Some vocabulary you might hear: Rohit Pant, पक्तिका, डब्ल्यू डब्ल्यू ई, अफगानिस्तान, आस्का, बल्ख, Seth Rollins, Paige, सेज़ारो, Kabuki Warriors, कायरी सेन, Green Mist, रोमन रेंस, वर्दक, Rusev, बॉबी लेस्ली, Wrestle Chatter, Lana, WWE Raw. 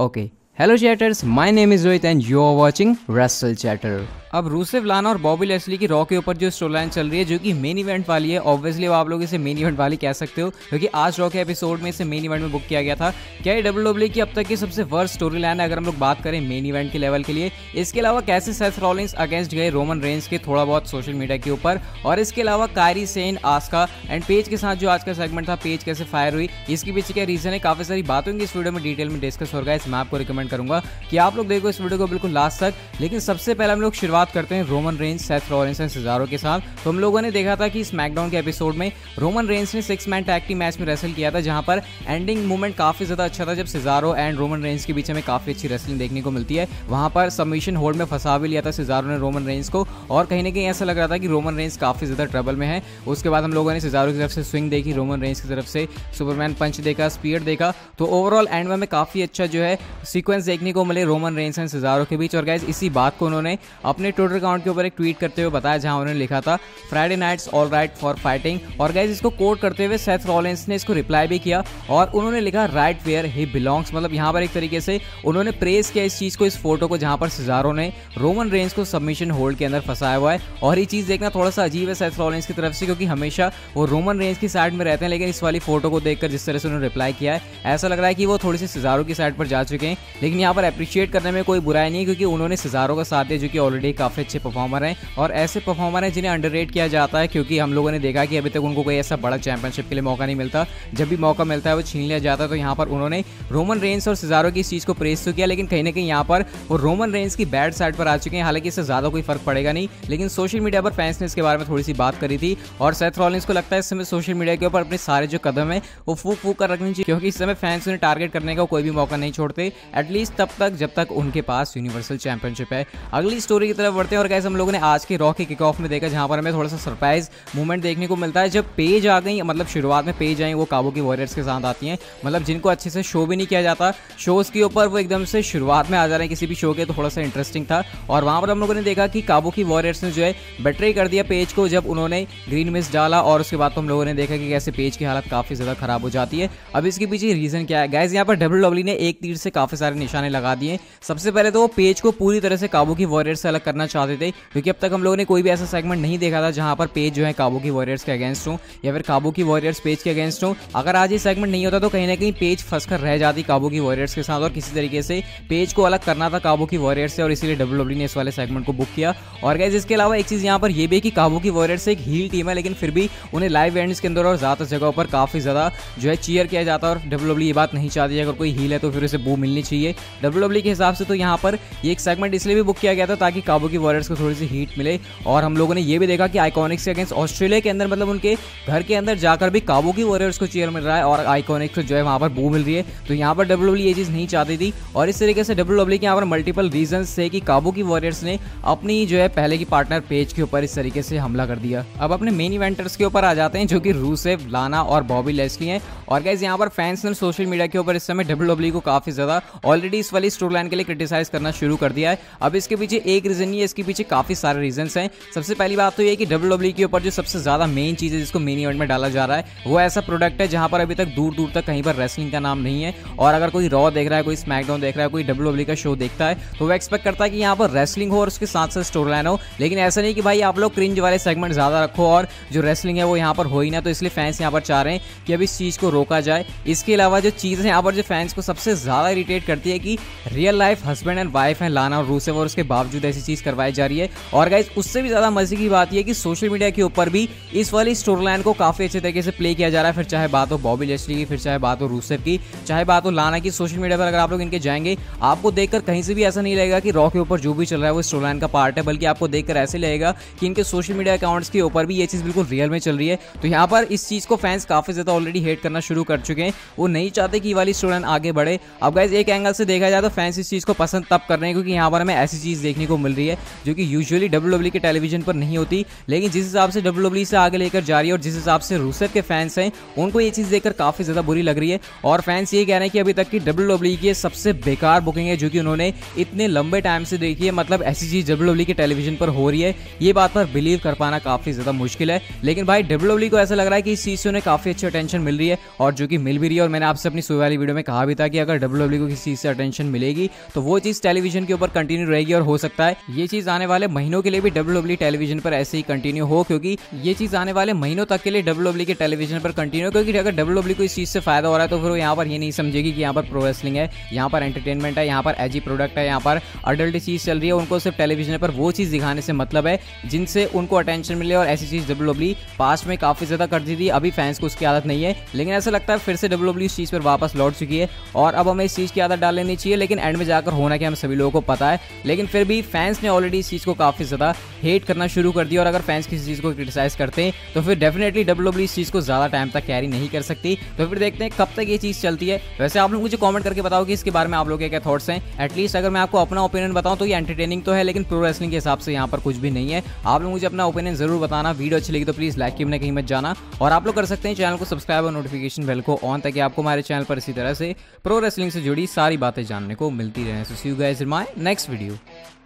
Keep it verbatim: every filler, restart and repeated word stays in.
Okay hello chatters, my name is Rohit and you are watching wrestle chatter. अब Rusev, लाना और बॉबी लेस्ली की raw के ऊपर जो स्टोरी लाइन चल रही है, जो कि मेन इवेंट वाली है, ऑब्वियसली आप लोग इसे मेन इवेंट वाली कह सकते हो क्योंकि आज रॉ के एपिसोड में इसे मेन इवेंट में बुक किया गया था। क्या ये डब्ल्यू डब्ल्यू ई की अब तक की सबसे वर्स्ट स्टोरी लाइन है अगर हम लोग बात करें मेन इवेंट के लेवल के लिए। इसके अलावा कैसे सेथ रॉलिंस अगेंस्ट गए रोमन रेंस के थोड़ा बहुत सोशल मीडिया के ऊपर, और इसके अलावा कायरी सेन, आस्का and Paige के साथ जो आज का सेगमेंट था, पेज कैसे फायर हुई, इसके पीछे क्या रीजन है, काफी सारी बातों की इस वीडियो में डिटेल में डिस्कस होगा। इसमें आपको रिकमेंड करूंगा कि आप लोग देखो इस वीडियो को बिल्कुल लास्ट तक। लेकिन सबसे पहले हम लोग शुरुआत करते हैं रोमन रेंस, सेथ रॉलिंस और सेज़ारो के साथ। तो हम लोगों ने देखा था कि स्मैकडाउन के एपिसोड में रोमन रेंस ने six man tag team match में रेसल किया था, जहां पर एंडिंग मोमेंट काफी ज्यादा अच्छा था, जब सेज़ारो एंड रोमन रेंस के बीच में काफी अच्छी रेसलिंग देखने को मिलती है। वहां पर सबमिशन होल्ड में फंसा भी लिया था सेज़ारो ने रोमन रेंस को, और कहीं ना कहीं ऐसा लग रहा था कि रोमन रेंस काफी ज्यादा ट्रबल में है। उसके बाद हम लोगों ने सेज़ारो की तरफ से स्विंग देखी, रोमन रेंस की तरफ से सुपरमैन पंच देखा, स्पीयर देखा। तो ओवरऑल एंड में काफी अच्छा जो है सीक्वेंस देखने को मिले रोमन रेंस एंड सेज़ारो के बीच। और गाइस, इसी बात को उन्होंने अपने ट्विटर अकाउंट के ऊपर एक ट्वीट करते हुए बताया, जहां उन्होंने लिखा था Friday nights all right for fighting. और गाइज, इसको कोट करते हुए सेथ रॉलिंस ने इसको रिप्लाई भी किया और उन्होंने लिखा राइट वेयर ही बिलोंग्स। मतलब यहाँ पर एक तरीके से उन्होंने प्रेस किया इस चीज़ को, इस फोटो को, जहाँ पर सेज़ारो ने रोमन रेंस को सबमिशन होल्ड के अंदर फंसाया हुआ है। और ये चीज़ देखना थोड़ा सा अजीब है सेथ रॉलिंस की तरफ से, क्योंकि हमेशा वो रोमन रेंस की साइड में रहते हैं, लेकिन इस वाली फोटो को देखकर जिस तरह से उन्होंने रिप्लाई किया है, ऐसा लग रहा है कि वो थोड़ी सी सेज़ारो की साइड पर जा चुके हैं। लेकिन यहाँ पर अप्रिशिएट करने में कोई बुराई नहीं है, क्योंकि उन्होंने सेज़ारो का साथ दिया, जो कि ऑलरेडी काफ़ी अच्छे परफॉर्मर हैं और ऐसे परफॉर्मर हैं जिन्हें अंडररेट किया जाता है। क्योंकि हम लोगों ने देखा कि अभी तक उनको कोई ऐसा बड़ा चैंपियनशिप के लिए मौका नहीं मिलता, जब भी मौका मिलता है वो छीन लिया जाता है। तो यहाँ पर उन्होंने रोमन रेंस और सेज़ारो की इस चीज़ को प्रेस तो किया, लेकिन कहीं ना कहीं यहाँ पर वो रोमन रेंस की बैड साइड पर आ चुके हैं। हालांकि इससे ज़्यादा कोई फर्क पड़ेगा नहीं, लेकिन सोशल मीडिया पर फैंस ने इसके बारे में थोड़ी सी बात करी थी। और सेथ रॉलिंस को लगता है इस समय सोशल मीडिया के ऊपर अपने सारे जो कदम है वो फूक फूक कर रखनी चाहिए, क्योंकि इस समय फैंस उन्हें टारगेट करने का कोई भी मौका नहीं छोड़ते, एटलीस्ट तब तक जब तक उनके पास यूनिवर्सल चैंपियनशिप है। अगली स्टोरी की तरफ बढ़ते हैं। और गाइस, हम लोगों ने आज के रॉ के किक ऑफ में देखा, जहां पर हमें थोड़ा सा सरप्राइज मूवमेंट देखने को मिलता है, जब पेज आ गई। मतलब शुरुआत में पेज आई, वो काबुकी वॉरियर्स के साथ आती हैं, मतलब जिनको अच्छे से शो भी नहीं किया जाता, शोज के ऊपर वो एकदम से शुरुआत में आ जा रहे हैं किसी भी शो के, तो थोड़ा सा इंटरेस्टिंग था। और वहां पर हम लोगों ने देखा कि काबुकी वॉरियर्स ने जो है बेट्रे कर दिया पेज को, जब उन्होंने ग्रीन मिस डाला। और उसके बाद तो हम लोगों ने देखा कि कैसे पेज की हालत काफी ज्यादा खराब हो जाती है। अब इसके पीछे रीजन क्या है? गाइस, यहाँ पर डब्ल्यू डब्ल्यू ई ने एक तीर से काफी सारे निशाने लगा दिए। सबसे पहले तो वो पेज को पूरी तरह से काबुकी वॉरियर्स से अलग करना चाहते थे, क्योंकि अब तक हम लोगों ने कोई भी ऐसा सेगमेंट नहीं देखा था जहां पर पेज जो है काबुकी वॉरियर्स के अगेंस्ट हो या फिर काबुकी वॉरियर्स पेज के अगेंस्ट हो। अगर आज ये सेगमेंट नहीं होता तो कहीं ना कहीं पेज फंसकर रह जाती काबुकी वॉरियर्स के साथ, और किसी तरीके से पेज को अलग करना था काबुकी वॉरियर्स से, और इसीलिए डब्ल्यूडब्ल्यूई ने इस वाले सेगमेंट को बुक किया। और गाइस, इसके अलावा एक चीज़ यहाँ पर यह भी कि काबुकी वॉरियर्स एक हील टीम है, लेकिन फिर भी उन्हें लाइव इवेंट्स के अंदर और ज़्यादातर जगह पर काफ़ी ज़्यादा जो है चीयर किया जाता है, और डब्ल्यूडब्ल्यूई ये बात नहीं चाहती अगर कोई हील है तो फिर उसे बू मिलनी चाहिए डब्ल्यूडब्ल्यूई के हिसाब से। तो यहाँ पर ये एक सेगमेंट इसलिए भी बुक किया गया था ताकि काबुकी वॉरियर्स को थोड़ी सी हीट मिले। और हम लोगों ने ये भी देखा कि आइकॉनिक्स के अगेंस्ट ऑस्ट्रेलिया के अंदर, मतलब उनके घर के अंदर जाकर भी काबुकी वॉरियर्स को चीयर मिल रहा है और आइकॉनिक्स को जो है वहाँ पर बू मिल रही है। तो यहाँ पर डब्ल्यूडब्ल्यूई ये चीज़ नहीं चाहती थी, और इस तरीके से डब्ल्यूडब्ल्यूई के यहाँ पर मल्टीपल रीजंस थे कि काबुकी वॉरियर्स ने अपनी जो है पहले की पार्टनर पेज के ऊपर इस तरीके से हमला कर दिया। अब अपने मेन इवेंटर्स के ऊपर आ जाते हैं, जो कि रूसेव, लाना और बॉबी लेस्ली हैं। और गाइस, यहाँ पर फैंस ने सोशल मीडिया के ऊपर इस समय डब्ल्यूडब्ल्यूई को काफ़ी ज़्यादा ऑलरेडी इस वाली स्टोरी लाइन के लिए क्रिटिसाइज करना शुरू कर दिया है। अब इसके पीछे एक रीज़न नहीं है, इसके पीछे काफ़ी सारे रीजंस हैं। सबसे पहली बात तो ये कि डब्ल्यूडब्ल्यूई के ऊपर जो सबसे ज़्यादा मेन चीज़ है जिसको मेन इवेंट में डाला जा रहा है, वो ऐसा प्रोडक्ट है जहाँ पर अभी तक दूर दूर तक कहीं पर रेसलिंग का नाम नहीं है। और अगर कोई रॉ देख रहा है, कोई स्मैकडाउन देख रहा है, कोई डब्ल्यूडब्ल्यूई का शो देखता है, तो वो एक्सपेक्ट करता है कि यहाँ पर रेसलिंग हो और उसके साथ साथ स्टोरी लाइन हो। लेकिन ऐसा नहीं कि भाई आप लोग क्रिंज वाले सेगमेंट ज़्यादा रखो और जो रेसलिंग है वो यहाँ पर हो ही ना। तो इसलिए फैंस यहाँ पर चाह रहे हैं कि अब इस चीज़ को रोका जाए। इसके अलावा जो चीज़ है यहाँ पर जो फैंस को सबसे ज़्यादा इरिटेट करती है कि real life husband and wife हैं लाना और रूसेव, और उसके बावजूद ऐसी चीज़ करवाई जा रही है। और गाइस, उससे भी ज़्यादा मजे की बात यह कि सोशल मीडिया के ऊपर भी इस वाली स्टोरी लाइन को काफ़ी अच्छे तरीके से प्ले किया जा रहा है, फिर चाहे बात हो बॉबी लेस्ली की, फिर चाहे बात हो रूसेव की, चाहे बात हो लाना की। सोशल मीडिया पर अगर आप लोग इनके जाएंगे, आपको देखकर कहीं से भी ऐसा नहीं लगेगा कि रॉ के ऊपर जो भी चल रहा है वो स्टोरी लाइन का पार्ट है, बल्कि आपको देखकर ऐसे लगेगा कि इनके सोशल मीडिया अकाउंट्स के ऊपर भी ये चीज़ बिल्कुल रियल में चल रही है। तो यहाँ पर इस चीज़ को फैंस काफ़ी ज़्यादा ऑलरेडी हेट करना शुरू कर चुके हैं, वो नहीं चाहते कि वाली स्टोरी लाइन आगे बढ़े। अब गाइस, एक एंगल से देखा जाए तो फैंस इस चीज़ को पसंद तब कर रहे हैं क्योंकि यहाँ पर हमें ऐसी चीज़ देखने को मिल रही है है, जो कि यूजुअली डब्ल्यू डब्ल्यू के टेलीविजन पर नहीं होती। लेकिन जिस हिसाब से डब्ल्यू डब्ल्यू से आगे लेकर जा रही है और जिस हिसाब से रूसेव के फैंस हैं, उनको ये चीज़ देखकर काफ़ी ज़्यादा बुरी लग रही है। और फैंस ये कह रहे हैं कि अभी तक की डब्ल्यू डब्ल्यू की सबसे बेकार बुकिंग है जो कि उन्होंने इतने लंबे टाइम से देखी है। मतलब ऐसी चीज़ डब्ल्यू डब्ल्यू के टेलीविजन पर हो रही है, ये बात पर बिलीव कर पाना काफ़ी ज़्यादा मुश्किल है। लेकिन भाई डब्ल्यू डब्ल्यू को ऐसा लग रहा है कि इस चीज़ से उन्हें काफ़ी अच्छी अटेंशन मिल रही है और जो कि मिल भी रही है। और मैंने आपसे अपनी सुबह वाली वीडियो में कहा भी था कि अगर डब्ल्यू डब्ल्यू को किसी चीज़ से अटेंशन मिलेगी तो वो चीज़ टेलीविजन के ऊपर कंटिन्यू रहेगी और हो सकता है ये चीज़ आने वाले महीनों के लिए भी डब्ल्यू डब्ल्यू टेलीविजन पर ऐसे ही कंटिन्यू हो, क्योंकि ये चीज़ आने वाले महीनों तक के लिए डब्ल्यू डब्ल्यू के टेलीविजन पर कंटिन्यू, क्योंकि अगर डब्ल्यू डब्ल्यू को इस चीज़ से फायदा हो रहा है तो फिर यहाँ पर ये नहीं समझेगी कि यहाँ पर प्रो रेसलिंग है, यहाँ पर एंटरटेनमेंट है, यहाँ पर एजी प्रोडक्ट है, यहाँ पर अडल्ट चीज़ चल रही है। उनको सिर्फ टेलीविजन पर वो चीज़ दिखाने से मतलब है जिनसे उनको अटेंशन मिले और ऐसी चीज़ डब्ल्यू डब्ल्यू पास्ट में काफ़ी ज़्यादा करती थी। अभी फैंस को उसकी आदत नहीं है, लेकिन ऐसा लगता है फिर से डब्ल्यू डब्ल्यू इस चीज़ पर वापस लौट चुकी है और अब हमें इस चीज़ की आदत डाल लेनी चाहिए। लेकिन एंड में जाकर होना कि हम सभी लोगों को पता है, लेकिन फिर भी फैंस ने ऑलरेडी इस चीज़ को काफ़ी ज़्यादा हेट करना शुरू कर दिया और अगर फैंस किसी चीज़ को क्रिटिसाइज़ करते हैं तो फिर डेफिनेटली डब्ल्यू डब्ल्यू इस चीज़ को ज़्यादा टाइम तक कैरी नहीं कर सकती। तो फिर देखते हैं कब तक ये चीज़ चलती है। वैसे आप लोग मुझे कॉमेंट करके बताओ कि इसके बारे में आप लोगों के क्या थॉट्स हैं। एटलीस्ट अगर मैं आपको अपना ओपिनियन बताऊँ तो ये एंटरटेनिंग तो है, लेकिन प्रो रेसलिंग के हिसाब से यहाँ पर कुछ भी नहीं है। आप लोग मुझे अपना ओपिनियन जरूर बताना। वीडियो अच्छी लगी तो प्लीज़ लाइक किए बिना कहीं मत जाना और आप लोग कर सकते हैं चैनल को सब्सक्राइब और नोटिफिकेशन बेल को ऑन, ताकि आपको हमारे चैनल पर इसी तरह से प्रो रेसलिंग से जुड़ी सारी बातें जानने को मिलती रहे। So see you guys in my next video.